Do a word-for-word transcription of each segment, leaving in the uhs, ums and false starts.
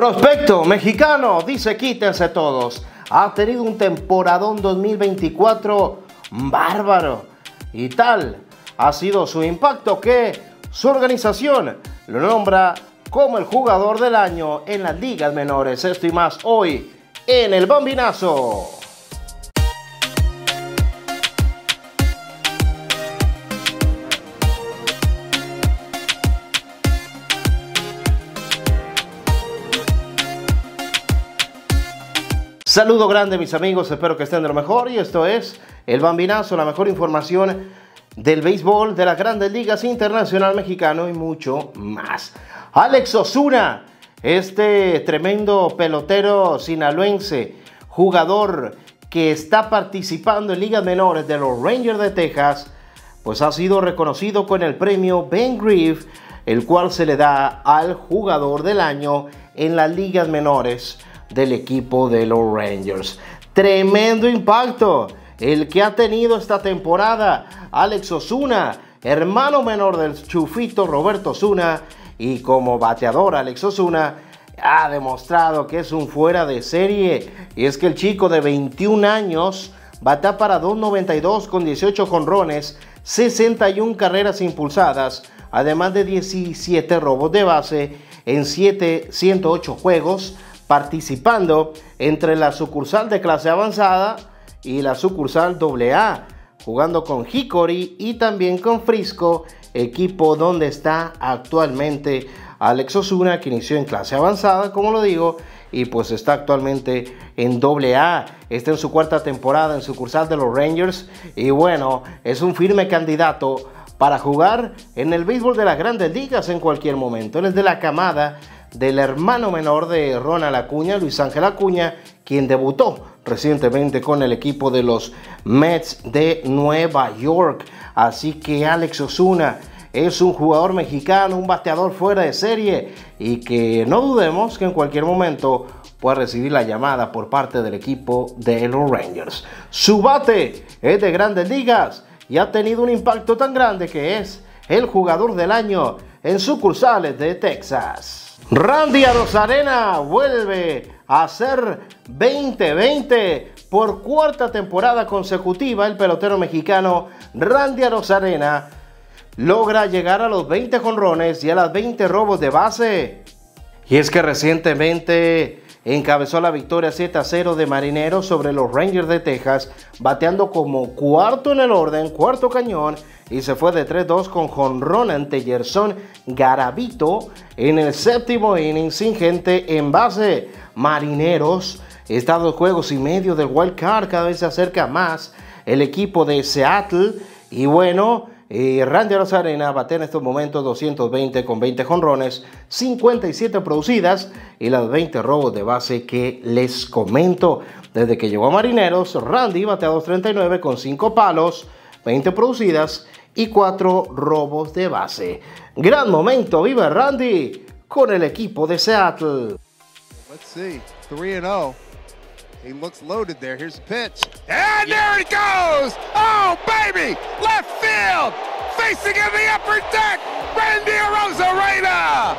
Prospecto mexicano, dice quítense todos. Ha tenido un temporadón dos mil veinticuatro bárbaro. Y tal ha sido su impacto que su organización lo nombra como el jugador del año en las ligas menores. Esto y más hoy en El Bambinazo. Saludo grande mis amigos, espero que estén de lo mejor y esto es El Bambinazo, la mejor información del béisbol, de las grandes ligas, internacional mexicano y mucho más. Alex Osuna, este tremendo pelotero sinaloense, jugador que está participando en ligas menores de los Rangers de Texas, pues ha sido reconocido con el premio Ben Grieve, el cual se le da al jugador del año en las ligas menores del equipo de los Rangers. Tremendo impacto el que ha tenido esta temporada Alex Osuna, hermano menor del Chufito Roberto Osuna, y como bateador Alex Osuna ha demostrado que es un fuera de serie, y es que el chico de veintiún años batea para dos noventa y dos con dieciocho jonrones, sesenta y una carreras impulsadas, además de diecisiete robos de base en ciento ocho juegos, participando entre la sucursal de clase avanzada y la sucursal doble A, jugando con Hickory y también con Frisco, equipo donde está actualmente Alex Osuna, que inició en clase avanzada, como lo digo, y pues está actualmente en doble A, está en su cuarta temporada en sucursal de los Rangers, y bueno, es un firme candidato para jugar en el béisbol de las grandes ligas en cualquier momento. Él es de la camada del hermano menor de Ronald Acuña, Luis Ángel Acuña, quien debutó recientemente con el equipo de los Mets de Nueva York. Así que Alex Osuna es un jugador mexicano, un bateador fuera de serie, y que no dudemos que en cualquier momento pueda recibir la llamada por parte del equipo de los Rangers. Su bate es de grandes ligas y ha tenido un impacto tan grande que es el jugador del año en sucursales de Texas. Randy Arozarena vuelve a ser veinte veinte por cuarta temporada consecutiva. El pelotero mexicano Randy Arozarena logra llegar a los veinte jonrones y a las veinte robos de base. Y es que recientemente encabezó la victoria siete a cero de Marineros sobre los Rangers de Texas, bateando como cuarto en el orden, cuarto cañón, y se fue de tres dos con jonrón ante Yersón Garabito en el séptimo inning sin gente en base. Marineros está a dos juegos y medio del wild card, cada vez se acerca más el equipo de Seattle, y bueno, Y Randy Arozarena batea en estos momentos doscientos veinte con veinte jonrones, cincuenta y siete producidas y las veinte robos de base que les comento. Desde que llegó a Marineros, Randy batea doscientos treinta y nueve con cinco palos, veinte producidas y cuatro robos de base. Gran momento, vive Randy con el equipo de Seattle. Let's see, three and oh. He looks loaded there. Here's a pitch. And there it goes! Oh, baby! Left field! Facing in the upper deck, Randy Arozarena!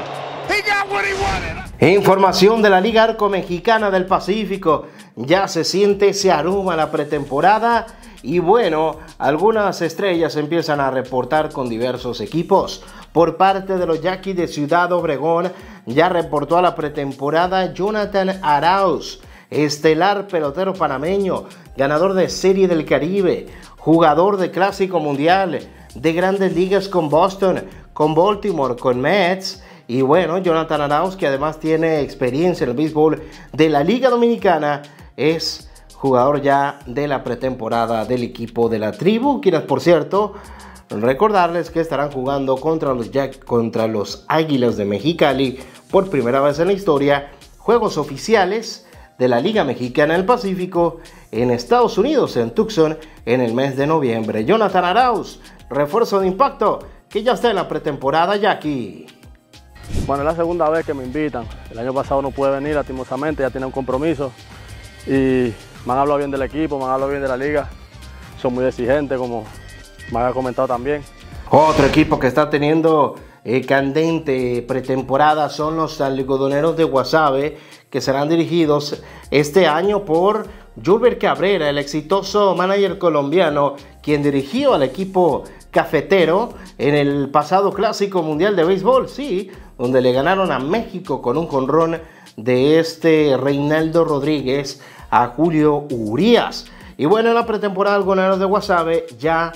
He got what he wanted. Información de la Liga Arco Mexicana del Pacífico. Ya se siente ese aroma la pretemporada. Y bueno, algunas estrellas empiezan a reportar con diversos equipos. Por parte de los Yaquis de Ciudad Obregón, ya reportó a la pretemporada Jonathan Arauz, estelar pelotero panameño, ganador de Serie del Caribe, jugador de Clásico Mundial, de Grandes Ligas con Boston, con Baltimore, con Mets. Y bueno, Jonathan Arauz, que además tiene experiencia en el béisbol de la Liga Dominicana, es jugador ya de la pretemporada del equipo de la tribu, quienes por cierto, recordarles que estarán jugando contra los, Jack, contra los Águilas de Mexicali por primera vez en la historia, juegos oficiales de la Liga Mexicana del Pacífico en Estados Unidos, en Tucson, en el mes de noviembre. Jonathan Arauz, refuerzo de impacto, que ya está en la pretemporada ya aquí. Bueno, es la segunda vez que me invitan. El año pasado no pude venir, lastimosamente, ya tenía un compromiso. Y me han hablado bien del equipo, me han hablado bien de la liga. Son muy exigentes, como me han comentado también. Otro equipo que está teniendo eh, candente pretemporada son los Algodoneros de Guasave, que serán dirigidos este año por Yulber Cabrera, el exitoso manager colombiano, quien dirigió al equipo cafetero en el pasado Clásico Mundial de Béisbol, sí, donde le ganaron a México con un jonrón de este Reinaldo Rodríguez a Julio Urias. Y bueno, en la pretemporada Algodoneros de Guasave ya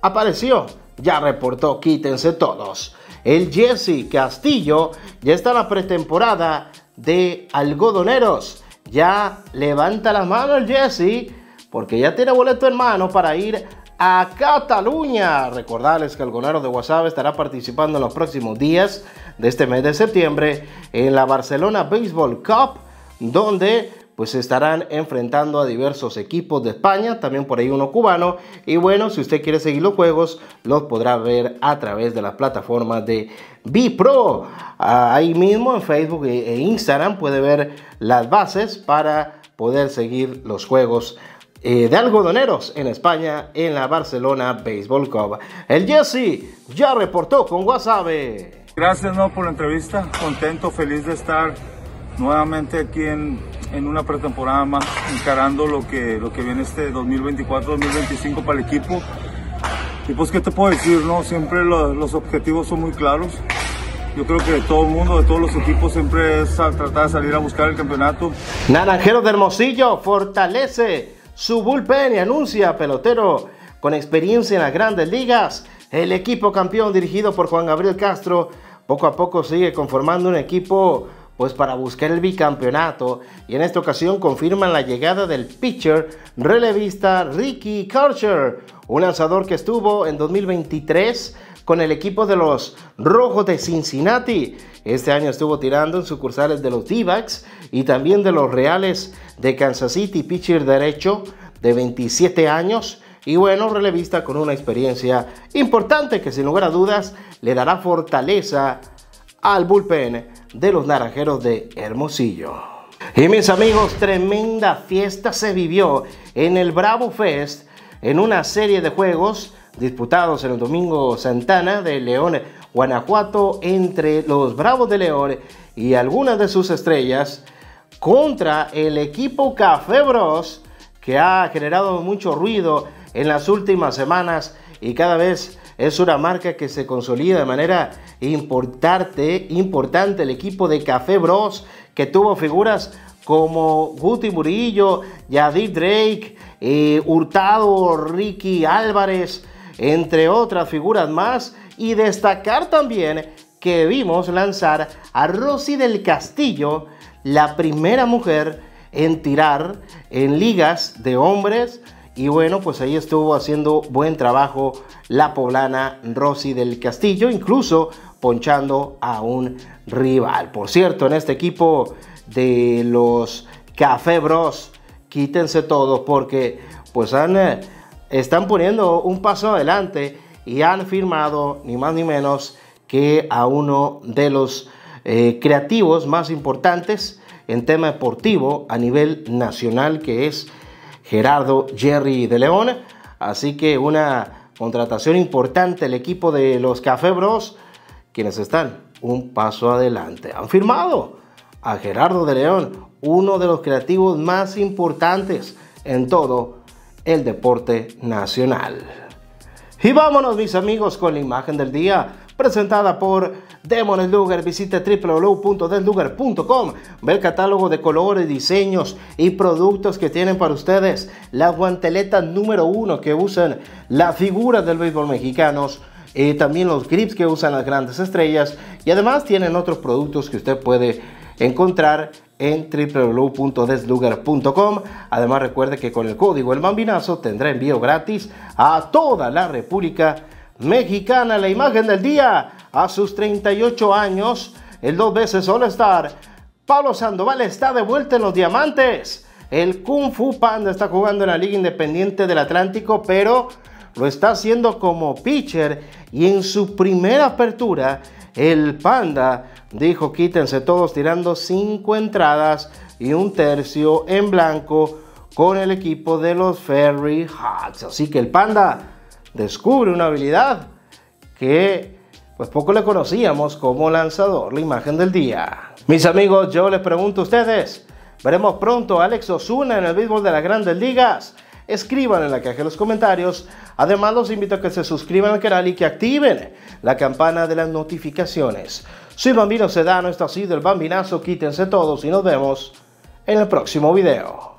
apareció, ya reportó, quítense todos, el Jesse Castillo ya está en la pretemporada de Algodoneros. Ya levanta las manos el Jesse, porque ya tiene boleto en mano para ir a Cataluña. Recordarles que Algodoneros de Guasave estará participando en los próximos días de este mes de septiembre en la Barcelona Baseball Cup, donde pues se estarán enfrentando a diversos equipos de España, también por ahí uno cubano. Y bueno, si usted quiere seguir los juegos, los podrá ver a través de las plataformas de Bipro. Ahí mismo en Facebook e Instagram puede ver las bases para poder seguir los juegos de Algodoneros en España en la Barcelona Baseball Cup. El Jesse ya reportó con Guasave. Gracias, no, por la entrevista. Contento, feliz de estar nuevamente aquí en, en una pretemporada más, encarando lo que, lo que viene este dos mil veinticuatro dos mil veinticinco para el equipo. Y pues, ¿qué te puedo decir? No, siempre lo, los objetivos son muy claros. Yo creo que de todo el mundo, de todos los equipos, siempre es a tratar de salir a buscar el campeonato. Naranjeros de Hermosillo fortalece su bullpen y anuncia a pelotero con experiencia en las Grandes Ligas. El equipo campeón dirigido por Juan Gabriel Castro poco a poco sigue conformando un equipo pues para buscar el bicampeonato, y en esta ocasión confirman la llegada del pitcher relevista Ricky Karcher, un lanzador que estuvo en dos mil veintitrés con el equipo de los Rojos de Cincinnati. Este año estuvo tirando en sucursales de los D-backs y también de los Reales de Kansas City, pitcher derecho de veintisiete años. Y bueno, relevista con una experiencia importante que sin lugar a dudas le dará fortaleza al bullpen de los Naranjeros de Hermosillo. Y mis amigos, tremenda fiesta se vivió en el Bravo Fest, en una serie de juegos disputados en el Domingo Santana de León, Guanajuato, entre los Bravos de León y algunas de sus estrellas contra el equipo Café Bros, que ha generado mucho ruido en las últimas semanas y cada vez es una marca que se consolida de manera importante, importante. El equipo de Café Bros, que tuvo figuras como Guti Murillo, Yadir Drake, eh, Hurtado, Ricky Álvarez, entre otras figuras más. Y destacar también que vimos lanzar a Rosy del Castillo, la primera mujer en tirar en ligas de hombres. Y bueno, pues ahí estuvo haciendo buen trabajo la poblana Rosy del Castillo, incluso ponchando a un rival. Por cierto, en este equipo de los Café Bros, quítense todos, porque pues han, están poniendo un paso adelante y han firmado ni más ni menos que a uno de los eh, creativos más importantes en tema deportivo a nivel nacional, que es Gerardo Jerry de León. Así que una contratación importante el equipo de los Café Bros, quienes están un paso adelante. Han firmado a Gerardo de León, uno de los creativos más importantes en todo el deporte nacional. Y vámonos, mis amigos, con la imagen del día, presentada por Demon Slugger. Visite w w w punto deslugger punto com. Ve el catálogo de colores, diseños y productos que tienen para ustedes. Las guanteletas número uno que usan las figuras del béisbol mexicanos. Eh, también los grips que usan las grandes estrellas. Y además tienen otros productos que usted puede encontrar en w w w punto deslugger punto com. Además recuerde que con el código El Bambinazo tendrá envío gratis a toda la República Mexicana. La imagen del día: a sus treinta y ocho años, el dos veces All-Star Pablo Sandoval está de vuelta en los diamantes. El Kung Fu Panda está jugando en la Liga Independiente del Atlántico, pero lo está haciendo como pitcher, y en su primera apertura el Panda dijo quítense todos, tirando cinco entradas y un tercio en blanco con el equipo de los Ferry Hawks. Así que el Panda descubre una habilidad que pues poco le conocíamos como lanzador, la imagen del día. Mis amigos, yo les pregunto a ustedes, ¿veremos pronto a Alex Osuna en el béisbol de las Grandes Ligas? Escriban en la caja de los comentarios. Además, los invito a que se suscriban al canal y que activen la campana de las notificaciones. Soy Bambino Sedano, esto ha sido El Bambinazo, quítense todos y nos vemos en el próximo video.